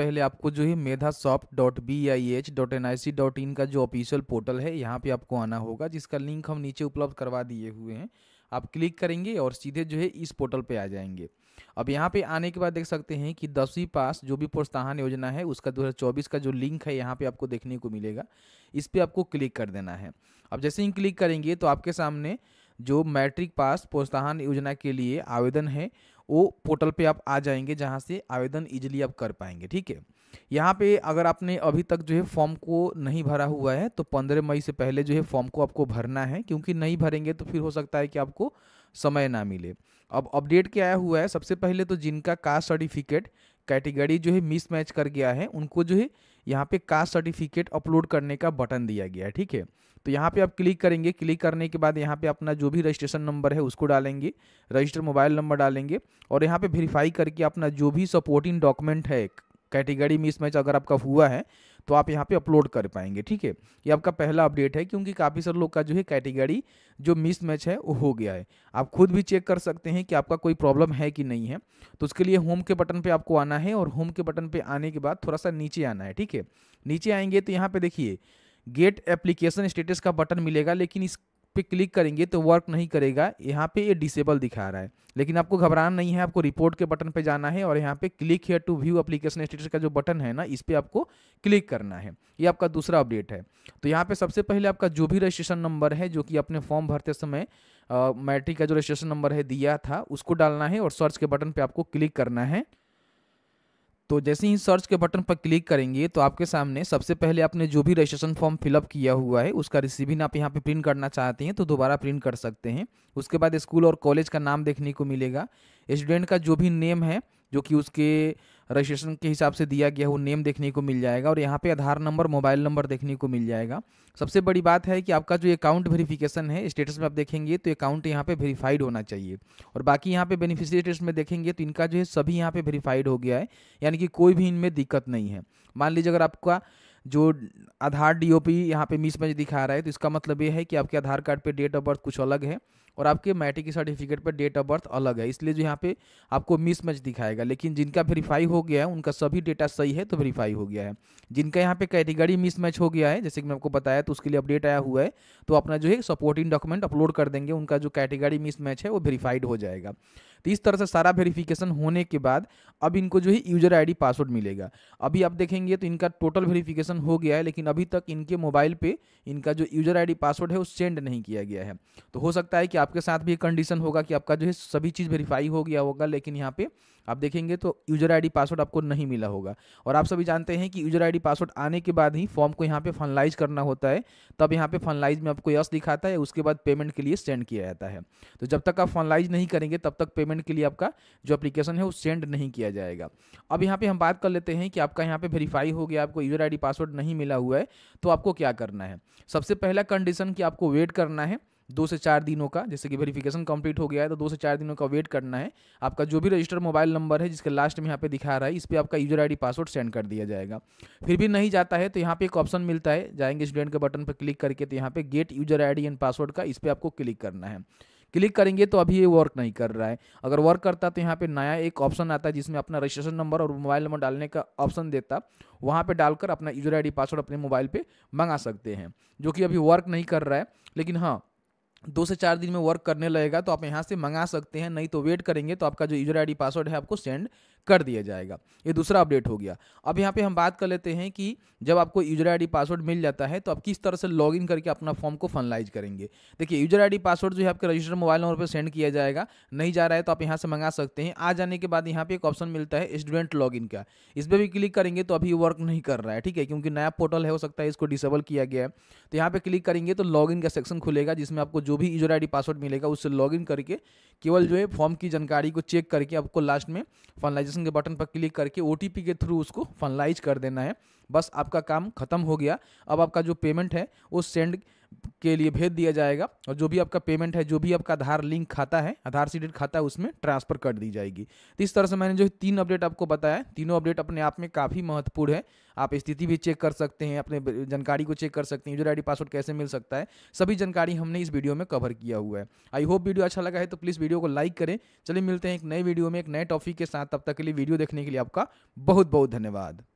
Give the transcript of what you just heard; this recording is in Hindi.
पहले आपको जो है mehadashop.bih.nic.in का जो ऑफिशियल पोर्टल है यहाँ पे आपको आना होगा, जिसका लिंक हम नीचे उपलब्ध करवा दिए हुए हैं। आप क्लिक करेंगे और सीधे जो है इस पोर्टल पे आ जाएंगे। अब यहाँ पे आने के बाद देख सकते हैं कि 10वीं पास जो भी प्रोत्साहन योजना है उसका 2024 का जो लिंक है यहाँ पे आपको देखने को मिलेगा, इस पर आपको क्लिक कर देना है। अब जैसे ही क्लिक करेंगे तो आपके सामने जो मैट्रिक पास प्रोत्साहन योजना के लिए आवेदन है वो पोर्टल पे आप आ जाएंगे, जहाँ से आवेदन इजीली आप कर पाएंगे। ठीक है, यहाँ पे अगर आपने अभी तक जो है फॉर्म को नहीं भरा हुआ है तो 15 मई से पहले जो है फॉर्म को आपको भरना है, क्योंकि नहीं भरेंगे तो फिर हो सकता है कि आपको समय ना मिले। अब अपडेट क्या आया हुआ है, सबसे पहले तो जिनका कास्ट सर्टिफिकेट कैटेगरी जो है मिसमैच कर गया है उनको जो है यहाँ पे कास्ट सर्टिफिकेट अपलोड करने का बटन दिया गया है। ठीक है, तो यहाँ पे आप क्लिक करेंगे। क्लिक करने के बाद यहाँ पे अपना जो भी रजिस्ट्रेशन नंबर है उसको डालेंगे, रजिस्टर मोबाइल नंबर डालेंगे और यहाँ पे वेरीफाई करके अपना जो भी सपोर्टिंग डॉक्यूमेंट है कैटेगरी मिसमैच अगर आपका हुआ है तो आप यहाँ पे अपलोड कर पाएंगे। ठीक है, ये आपका पहला अपडेट है, क्योंकि काफ़ी सारे लोग का जो है कैटेगरी जो मिसमैच है वो हो गया है। आप खुद भी चेक कर सकते हैं कि आपका कोई प्रॉब्लम है कि नहीं है, तो उसके लिए होम के बटन पे आपको आना है और होम के बटन पे आने के बाद थोड़ा सा नीचे आना है। ठीक है, नीचे आएंगे तो यहाँ पर देखिए गेट एप्लीकेशन स्टेटस का बटन मिलेगा, लेकिन इस पे क्लिक करेंगे तो वर्क नहीं करेगा। यहाँ पे ये डिसेबल दिखा रहा है, लेकिन आपको घबराना नहीं है, आपको रिपोर्ट के बटन पे जाना है और यहाँ पे click here to view application status का जो बटन है ना, इस पे आपको क्लिक करना है। ये आपका दूसरा अपडेट है। तो यहाँ पे सबसे पहले आपका जो भी रजिस्ट्रेशन नंबर है जो कि अपने फॉर्म भरते समय मैट्रिक का जो रजिस्ट्रेशन नंबर है दिया था उसको डालना है और सर्च के बटन पर आपको क्लिक करना है। तो जैसे ही सर्च के बटन पर क्लिक करेंगे तो आपके सामने सबसे पहले आपने जो भी रजिस्ट्रेशन फॉर्म फिलअप किया हुआ है उसका रिसिविन आप यहाँ पे प्रिंट करना चाहते हैं तो दोबारा प्रिंट कर सकते हैं। उसके बाद स्कूल और कॉलेज का नाम देखने को मिलेगा, स्टूडेंट का जो भी नेम है जो कि उसके रजिस्ट्रेशन के हिसाब से दिया गया वो नेम देखने को मिल जाएगा और यहाँ पे आधार नंबर, मोबाइल नंबर देखने को मिल जाएगा। सबसे बड़ी बात है कि आपका जो अकाउंट वेरिफिकेशन है स्टेटस में आप देखेंगे तो अकाउंट यहाँ पे वेरीफाइड होना चाहिए और बाकी यहाँ पे बेनिफिशियरी स्टेटस में देखेंगे तो इनका जो है सभी यहाँ पे वेरीफाइड हो गया है, यानी कि कोई भी इनमें दिक्कत नहीं है। मान लीजिए अगर आपका जो आधार DOP यहाँ पे मिसमैच दिखा रहा है तो इसका मतलब ये है कि आपके आधार कार्ड पे डेट ऑफ बर्थ कुछ अलग है और आपके मैट्रिक की सर्टिफिकेट पे डेट ऑफ बर्थ अलग है, इसलिए जो यहाँ पे आपको मिसमैच दिखाएगा। लेकिन जिनका वेरीफाई हो गया है उनका सभी डेटा सही है तो वेरीफाई हो गया है। जिनका यहाँ पे कैटेगरी मिसमैच हो गया है, जैसे कि मैं आपको बताया, तो उसके लिए अपडेट आया हुआ है, तो अपना जो है सपोर्टिंग डॉक्यूमेंट अपलोड कर देंगे, उनका जो कैटेगरी मिसमैच है वो वेरीफाइड हो जाएगा। तो इस तरह से सारा वेरिफिकेशन होने के बाद अब इनको जो है यूजर आईडी पासवर्ड मिलेगा। अभी आप देखेंगे तो इनका टोटल वेरिफिकेशन हो गया है, लेकिन अभी तक इनके मोबाइल पे इनका जो यूजर आईडी पासवर्ड है वो सेंड नहीं किया गया है। तो हो सकता है कि आपके साथ भी कंडीशन होगा कि आपका जो है सभी चीज़ वेरीफाई हो गया होगा, लेकिन यहाँ पे आप देखेंगे तो यूजर आईडी पासवर्ड आपको नहीं मिला होगा। और आप सभी जानते हैं कि यूजर आईडी पासवर्ड आने के बाद ही फॉर्म को यहाँ पे फाइनलाइज करना होता है, तब यहाँ पे फाइनलाइज में आपको यस दिखाता है, उसके बाद पेमेंट के लिए सेंड किया जाता है। तो जब तक आप फाइनलाइज नहीं करेंगे तब तक पेमेंट के लिए आपका जो एप्लीकेशन है वो सेंड नहीं किया जाएगा। अब यहाँ पे हम बात कर लेते हैं कि आपका यहाँ पे वेरीफाई हो गया, आपको यूजर आईडी पासवर्ड नहीं मिला हुआ है, तो आपको क्या करना है। सबसे पहला कंडीशन कि आपको वेट करना है 2 से 4 दिनों का, जैसे कि वेरिफिकेशन कंप्लीट हो गया है तो 2 से 4 दिनों का वेट करना है। आपका जो भी रजिस्टर मोबाइल नंबर है जिसके लास्ट में यहाँ पे दिखा रहा है, इस पे आपका यूजर आईडी पासवर्ड सेंड कर दिया जाएगा। फिर भी नहीं जाता है तो यहाँ पे एक ऑप्शन मिलता है, जाएंगे स्टूडेंट के बटन पर क्लिक करके तो यहाँ पे get user ID and password का, इस पर आपको क्लिक करना है। क्लिक करेंगे तो अभी ये वर्क नहीं कर रहा है, अगर वर्क करता तो यहाँ पे नया एक ऑप्शन आता है जिसमें अपना रजिस्ट्रेशन नंबर और मोबाइल नंबर डालने का ऑप्शन देता, वहाँ पे डालकर अपना यूजर आईडी पासवर्ड अपने मोबाइल पे मंगा सकते हैं, जो कि अभी वर्क नहीं कर रहा है। लेकिन हाँ, 2 से 4 दिन में वर्क करने लगेगा तो आप यहाँ से मंगा सकते हैं, नहीं तो वेट करेंगे तो आपका जो यूजर आईडी पासवर्ड है आपको सेंड कर दिया जाएगा। ये दूसरा अपडेट हो गया। अब यहाँ पे हम बात कर लेते हैं कि जब आपको यूजर आईडी पासवर्ड मिल जाता है तो आप किस तरह से लॉगिन करके अपना फॉर्म को फाइनलाइज करेंगे। देखिए, यूजर आईडी पासवर्ड जो है आपके रजिस्टर्ड मोबाइल नंबर पर सेंड किया जाएगा, नहीं जा रहा है तो आप यहाँ से मंगा सकते हैं। आ जाने के बाद यहाँ पे एक ऑप्शन मिलता है स्टूडेंट लॉगिन का, इस पर भी क्लिक करेंगे तो अभी वर्क नहीं कर रहा है। ठीक है, क्योंकि नया पोर्टल है, हो सकता है इसको डिसेबल किया गया है। तो यहाँ पर क्लिक करेंगे तो लॉगिन का सेक्शन खुलेगा, जिसमें आपको जो भी यूजर आईडी पासवर्ड मिलेगा उससे लॉगिन करके केवल जो है फॉर्म की जानकारी को चेक करके आपको लास्ट में फाइनलाइजेशन के बटन पर क्लिक करके OTP के थ्रू उसको फाइनलाइज कर देना है। बस आपका काम खत्म हो गया। अब आपका जो पेमेंट है वो सेंड के लिए भेज दिया जाएगा और जो भी आपका पेमेंट है, जो भी आपका आधार लिंक खाता है, आधार से रिलेटेड खाता है, उसमें ट्रांसफर कर दी जाएगी। तो इस तरह से मैंने जो 3 अपडेट आपको बताया, तीनों अपडेट अपने आप में काफ़ी महत्वपूर्ण है। आप स्थिति भी चेक कर सकते हैं, अपने जानकारी को चेक कर सकते हैं, यूजर आईडी पासवर्ड कैसे मिल सकता है, सभी जानकारी हमने इस वीडियो में कवर किया हुआ है। आई होप वीडियो अच्छा लगा है तो प्लीज़ वीडियो को लाइक करें। चलिए मिलते हैं एक नए वीडियो में एक नए टॉपिक के साथ, तब तक के लिए वीडियो देखने के लिए आपका बहुत बहुत धन्यवाद।